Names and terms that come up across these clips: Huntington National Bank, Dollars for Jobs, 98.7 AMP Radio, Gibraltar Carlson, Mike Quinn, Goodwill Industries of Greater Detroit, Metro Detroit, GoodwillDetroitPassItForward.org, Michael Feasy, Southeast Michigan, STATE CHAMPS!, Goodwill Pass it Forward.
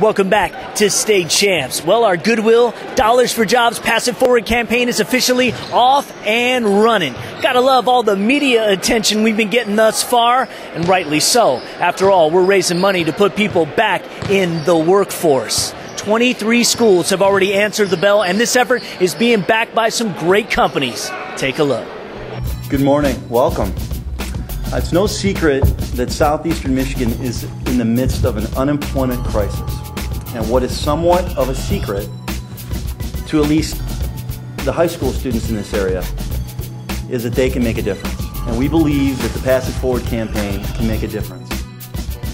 Welcome back to State Champs. Well, our Goodwill Dollars for Jobs Pass It Forward campaign is officially off and running. Gotta love all the media attention we've been getting thus far, and rightly so. After all, we're raising money to put people back in the workforce. 23 schools have already answered the bell, and this effort is being backed by some great companies. Take a look. Good morning. Welcome. It's no secret that southeastern Michigan is in the midst of an unemployment crisis. And what is somewhat of a secret to at least the high school students in this area is that they can make a difference. And we believe that the Pass It Forward campaign can make a difference.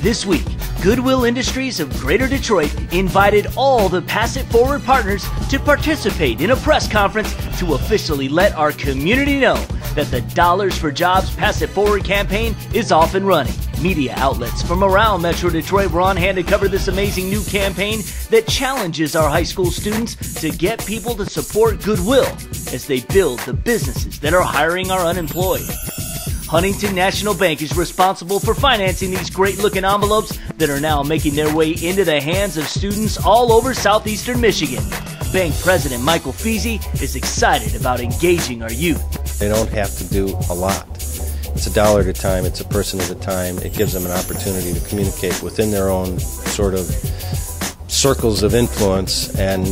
This week, Goodwill Industries of Greater Detroit invited all the Pass It Forward partners to participate in a press conference to officially let our community know that the Dollars for Jobs Pass It Forward campaign is off and running. Media outlets from around Metro Detroit were on hand to cover this amazing new campaign that challenges our high school students to get people to support Goodwill as they build the businesses that are hiring our unemployed. Huntington National Bank is responsible for financing these great-looking envelopes that are now making their way into the hands of students all over southeastern Michigan. Bank President Michael Feasy is excited about engaging our youth. They don't have to do a lot. It's a dollar at a time, it's a person at a time. It gives them an opportunity to communicate within their own sort of circles of influence, and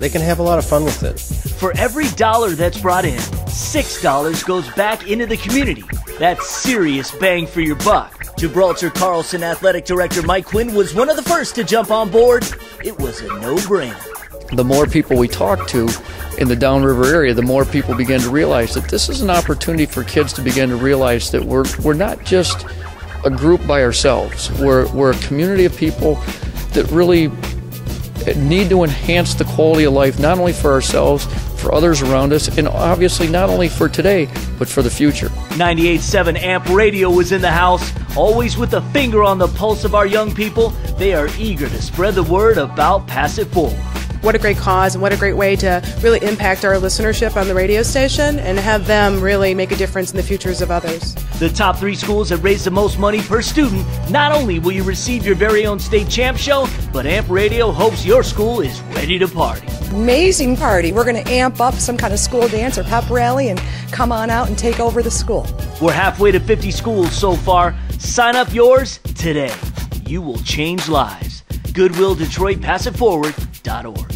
they can have a lot of fun with it. For every dollar that's brought in, $6 goes back into the community. That's serious bang for your buck. Gibraltar Carlson Athletic Director Mike Quinn was one of the first to jump on board. It was a no-brainer. The more people we talk to in the downriver area, the more people begin to realize that this is an opportunity for kids to begin to realize that we're not just a group by ourselves. We're a community of people that really need to enhance the quality of life, not only for ourselves, for others around us, and obviously not only for today, but for the future. 98.7 AMP Radio was in the house, always with a finger on the pulse of our young people. They are eager to spread the word about Pass It Forward. What a great cause, and what a great way to really impact our listenership on the radio station and have them really make a difference in the futures of others. The top 3 schools that raise the most money per student. Not only will you receive your very own State Champ show, but AMP Radio hopes your school is ready to party. Amazing party. We're going to amp up some kind of school dance or pep rally and come on out and take over the school. We're halfway to 50 schools so far. Sign up yours today. You will change lives. GoodwillDetroitPassItForward.org.